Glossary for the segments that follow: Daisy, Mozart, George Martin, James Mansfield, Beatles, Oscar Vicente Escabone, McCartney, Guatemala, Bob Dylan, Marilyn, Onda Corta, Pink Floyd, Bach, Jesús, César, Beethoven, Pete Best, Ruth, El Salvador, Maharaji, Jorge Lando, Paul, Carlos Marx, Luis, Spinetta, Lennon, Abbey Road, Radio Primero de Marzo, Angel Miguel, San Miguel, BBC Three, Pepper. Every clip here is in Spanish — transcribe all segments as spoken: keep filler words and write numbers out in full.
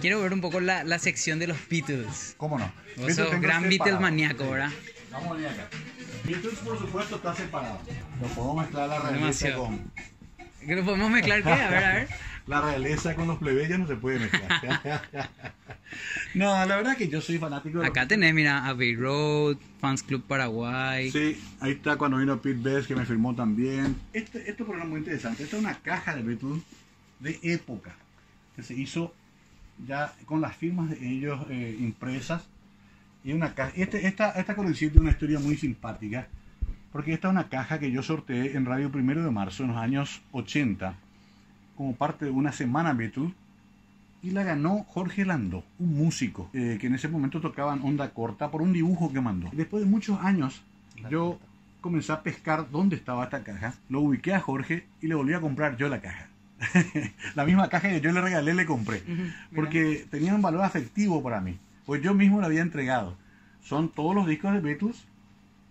Quiero ver un poco la, la sección de los Beatles. ¿Cómo no? Vos sos gran Beatles maníaco, ¿verdad? Vamos a venir acá. Beatles, por supuesto, está separado. Lo podemos mezclar la realeza con... ¿Lo podemos mezclar qué? A ver, a ver. La realeza con los plebeyos no se puede mezclar. No, la verdad es que yo soy fanático de... Acá los... tenés, mira, Abbey Road, Fans Club Paraguay. Sí, ahí está cuando vino Pete Best, que me firmó también. Este, este programa es muy interesante. Esta es una caja de Beatles de época, que se hizo ya con las firmas de ellos eh, impresas. Y una caja, este, esta, esta colección tiene una historia muy simpática, porque esta es una caja que yo sorteé en Radio Primero de Marzo en los años ochenta, como parte de una semana Beatles, y la ganó Jorge Lando, un músico eh, que en ese momento tocaba en Onda Corta, por un dibujo que mandó. Después de muchos años, yo comencé a pescar dónde estaba esta caja, lo ubiqué a Jorge y le volví a comprar yo la caja. La misma caja que yo le regalé, le compré, porque tenía un valor afectivo para mí, pues yo mismo la había entregado. Son todos los discos de Beatles,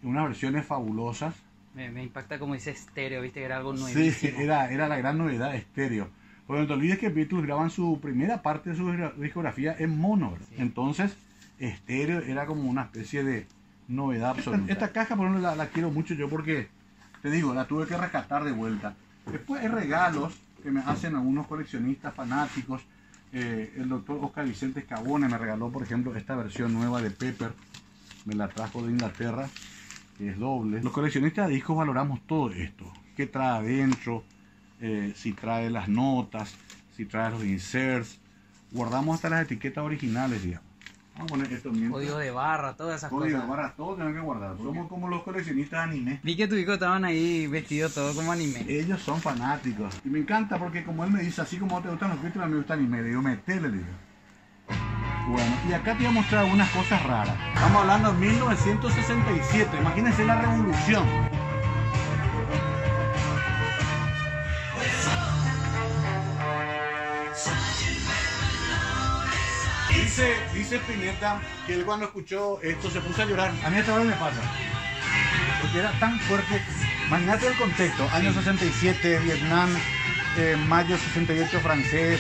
unas versiones fabulosas. Me, me impacta como dice estéreo, viste, era algo nuevo. Sí, era, era la gran novedad, estéreo. Porque no te olvides que Beatles graban su primera parte de su discografía en mono, sí. Entonces, estéreo era como una especie de novedad absoluta. Esta, esta caja, por ejemplo, la, la quiero mucho yo porque, te digo, la tuve que rescatar de vuelta. Después hay regalos que me hacen algunos coleccionistas fanáticos. Eh, el doctor Oscar Vicente Escabone me regaló, por ejemplo, esta versión nueva de Pepper. Me la trajo de Inglaterra, que es doble. Los coleccionistas de discos valoramos todo esto. ¿Qué trae adentro? Eh, si trae las notas, si trae los inserts. Guardamos hasta las etiquetas originales, digamos. Vamos a poner esto mismo. Código de barra, todas esas código cosas. Código de barra, todo tenemos que guardar. Somos como los coleccionistas de anime. Vi que tus hijos estaban ahí vestidos todos como anime. Ellos son fanáticos. Y me encanta porque como él me dice, así como te gustan los Beatles, a mí me gusta anime. Le digo, metele, le digo. Bueno, y acá te voy a mostrar algunas cosas raras. Estamos hablando de mil novecientos sesenta y siete. Imagínense la revolución. Dice, dice Spinetta que él cuando escuchó esto se puso a llorar. A mí hasta ahora me pasa. Porque era tan fuerte. Imagínate el contexto. Año sesenta y siete, Vietnam, eh, mayo sesenta y ocho francés.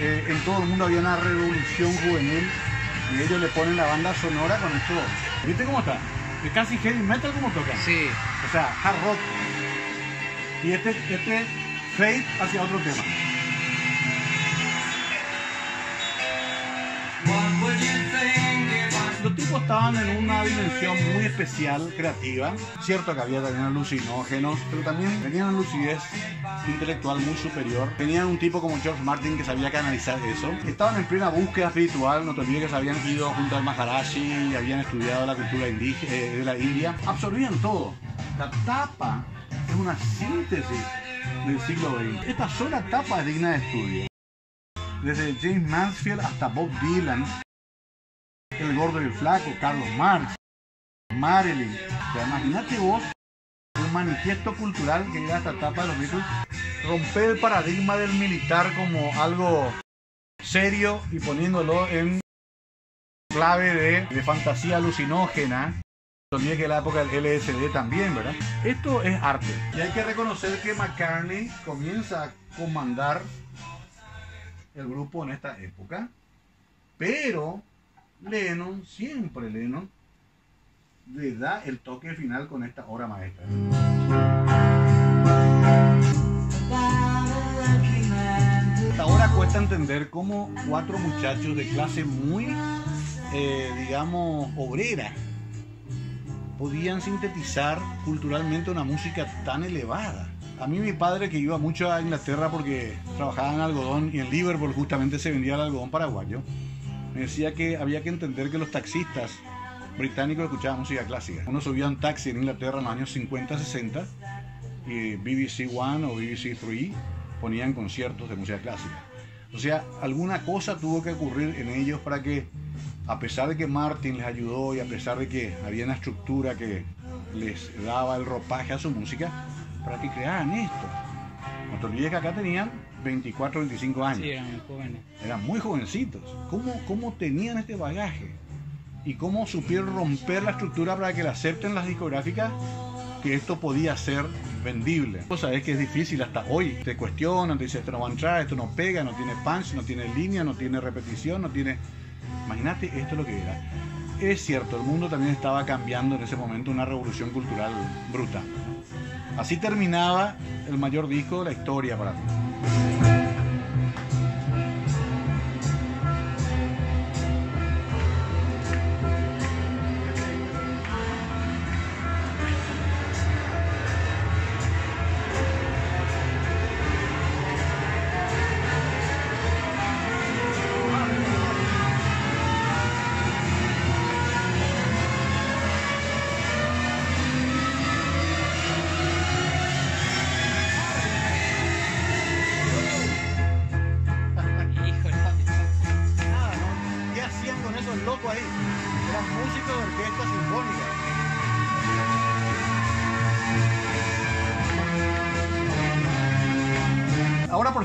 Eh, en todo el mundo había una revolución juvenil. Y ellos le ponen la banda sonora con esto. ¿Viste cómo está? Es casi heavy metal como toca. Sí. O sea, hard rock. Y este, este fade hacia otro tema. Los tipos estaban en una dimensión muy especial, creativa. Cierto que había también alucinógenos, pero también tenían una lucidez intelectual muy superior. Tenían un tipo como George Martin que sabía canalizar eso. Estaban en plena búsqueda espiritual. No te olvides que se habían ido junto al Maharaji, habían estudiado la cultura indígena eh, de la India. Absorbían todo. La tapa es una síntesis del siglo veinte. Esta sola tapa es digna de estudio. Desde James Mansfield hasta Bob Dylan, el gordo y el flaco, Carlos Marx, Marilyn. O sea, imagínate vos un manifiesto cultural que llega a esta etapa de los Beatles. Romper el paradigma del militar como algo serio y poniéndolo en clave de, de fantasía alucinógena. No olvides que la época del L S D también, ¿verdad? Esto es arte. Y hay que reconocer que McCartney comienza a comandar el grupo en esta época, pero Lennon, siempre Lennon, le da el toque final con esta obra maestra. Hasta ahora cuesta entender cómo cuatro muchachos de clase muy, eh, digamos, obrera, podían sintetizar culturalmente una música tan elevada. A mí mi padre, que iba mucho a Inglaterra porque trabajaba en algodón y en Liverpool justamente se vendía el algodón paraguayo, me decía que había que entender que los taxistas británicos escuchaban música clásica. Uno subía un taxi en Inglaterra en los años cincuenta, sesenta y B B C One o B B C Three ponían conciertos de música clásica. O sea, alguna cosa tuvo que ocurrir en ellos para que, a pesar de que Martin les ayudó y a pesar de que había una estructura que les daba el ropaje a su música, para que crearan esto. No te olvides que acá tenían veinticuatro, veinticinco años. Sí, eran muy jóvenes. Eran muy jovencitos. ¿Cómo, cómo tenían este bagaje? Y cómo supieron romper la estructura para que la acepten las discográficas que esto podía ser vendible. Cosa es que es difícil hasta hoy. Te cuestionan, te dicen esto no va a entrar, esto no pega, no tiene punch, no tiene línea, no tiene repetición, no tiene... Imagínate, esto es lo que era. Es cierto, el mundo también estaba cambiando en ese momento, una revolución cultural bruta. Así terminaba el mayor disco de la historia para mí.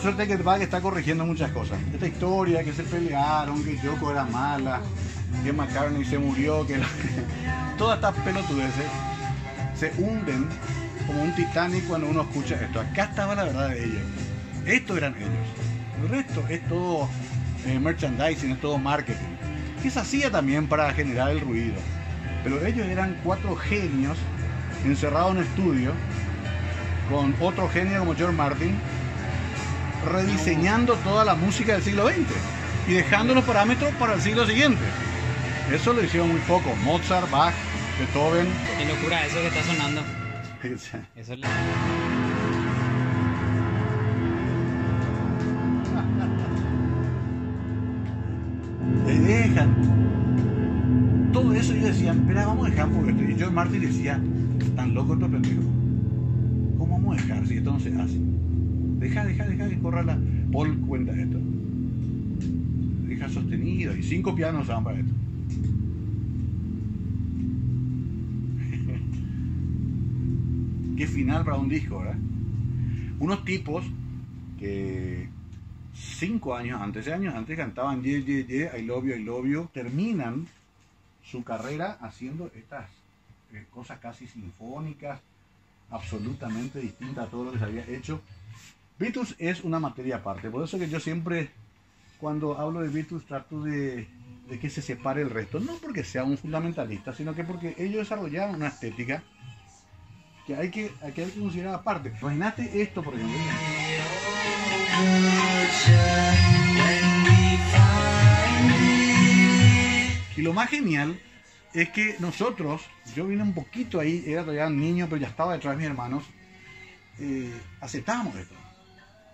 Suerte que Bach está corrigiendo muchas cosas. Esta historia que se pelearon, que Yoko era mala, que McCartney se murió, que la... todas estas pelotudeces se hunden como un Titanic cuando uno escucha esto. Acá estaba la verdad de ellos. Estos eran ellos. El resto es todo eh, merchandising, es todo marketing. Que se hacía también para generar el ruido. Pero ellos eran cuatro genios encerrados en un estudio con otro genio como George Martin, rediseñando toda la música del siglo veinte y dejando los parámetros para el siglo siguiente. Eso lo hicieron muy poco. Mozart, Bach, Beethoven. Qué locura eso que está sonando. Eso es la... Le dejan. Todo eso ellos decían, espera, vamos a dejar por esto. Y George Martin decía, tan loco estos pendejos. ¿Cómo vamos a dejar si esto no se hace? Deja, deja, deja que corra la... Paul cuenta esto. Deja sostenido y cinco pianos van para esto. Qué final para un disco, ¿verdad? Unos tipos que cinco años antes, seis años antes cantaban Ye, yeah, Ye, yeah, yeah, I love you, I love you. Terminan su carrera haciendo estas eh, cosas casi sinfónicas, absolutamente distintas a todo lo que se había hecho. Beatles es una materia aparte, por eso que yo siempre cuando hablo de Beatles trato de, de que se separe el resto, no porque sea un fundamentalista, sino que porque ellos desarrollaron una estética que hay que, que, hay que considerar aparte. Imagínate esto, por ejemplo. Y lo más genial es que nosotros, yo vine un poquito ahí, era todavía un niño, pero ya estaba detrás de mis hermanos, eh, aceptábamos esto.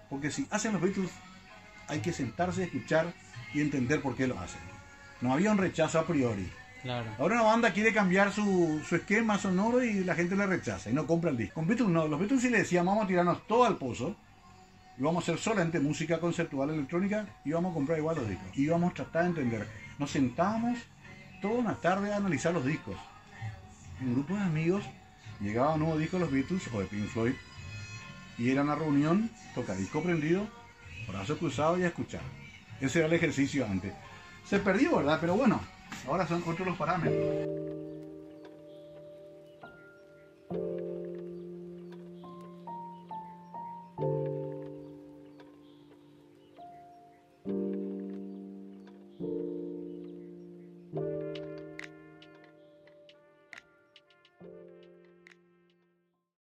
Porque si hacen los Beatles, hay que sentarse, escuchar y entender por qué lo hacen. No había un rechazo a priori. Claro. Ahora una banda quiere cambiar su, su esquema sonoro y la gente le rechaza y no compra el disco. Con Beatles no, los Beatles sí le decían, vamos a tirarnos todo al pozo y vamos a hacer solamente música conceptual electrónica y vamos a comprar igual los discos. Y vamos a tratar de entender. Nos sentábamos toda una tarde a analizar los discos. Un grupo de amigos llegaba un nuevo disco de los Beatles o de Pink Floyd. Y era una reunión, tocadisco prendido, brazos cruzados y a escuchar. Ese era el ejercicio antes. Se perdió, ¿verdad? Pero bueno, ahora son otros los parámetros.